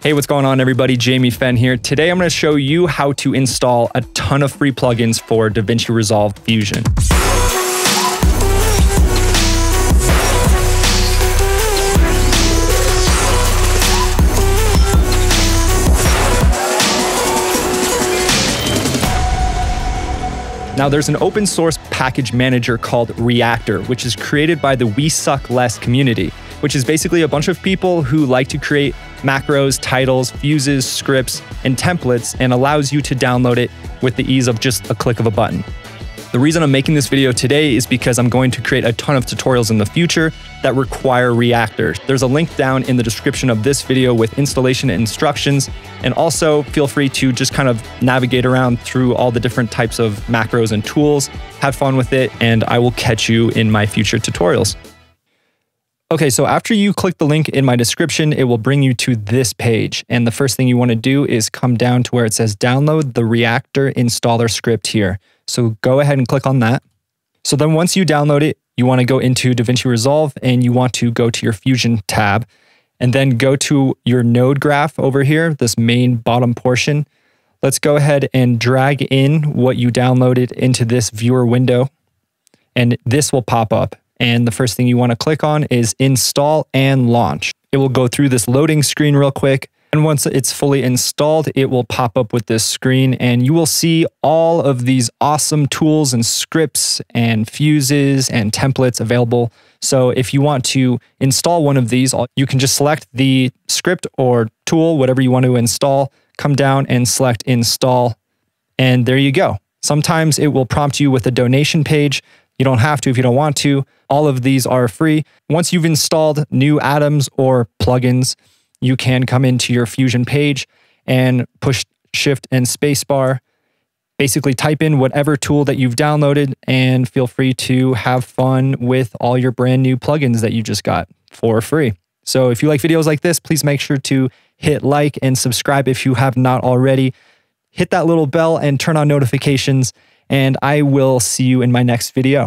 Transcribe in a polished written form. Hey, what's going on everybody? Jamie Fenn here. Today I'm going to show you how to install a ton of free plugins for DaVinci Resolve Fusion. Now there's an open source package manager called Reactor, which is created by the WeSuckLess community, which is basically a bunch of people who like to create macros, titles, fuses, scripts, and templates, and allows you to download it with the ease of just a click of a button. The reason I'm making this video today is because I'm going to create a ton of tutorials in the future that require Reactor. There's a link down in the description of this video with installation instructions, and also feel free to just kind of navigate around through all the different types of macros and tools. Have fun with it, and I will catch you in my future tutorials. Okay, so after you click the link in my description, it will bring you to this page. And the first thing you want to do is come down to where it says download the Reactor installer script here. So go ahead and click on that. So then once you download it, you want to go into DaVinci Resolve and you want to go to your Fusion tab and then go to your node graph over here, this main bottom portion. Let's go ahead and drag in what you downloaded into this viewer window, and this will pop up. And the first thing you want to click on is install and launch. It will go through this loading screen real quick. And once it's fully installed, it will pop up with this screen and you will see all of these awesome tools and scripts and fuses and templates available. So if you want to install one of these, you can just select the script or tool, whatever you want to install, come down and select install. And there you go. Sometimes it will prompt you with a donation page. You don't have to if you don't want to. All of these are free. Once you've installed new atoms or plugins, you can come into your Fusion page and push shift and spacebar. Basically type in whatever tool that you've downloaded and feel free to have fun with all your brand new plugins that you just got for free. So if you like videos like this, please make sure to hit like and subscribe if you have not already. Hit that little bell and turn on notifications. And I will see you in my next video.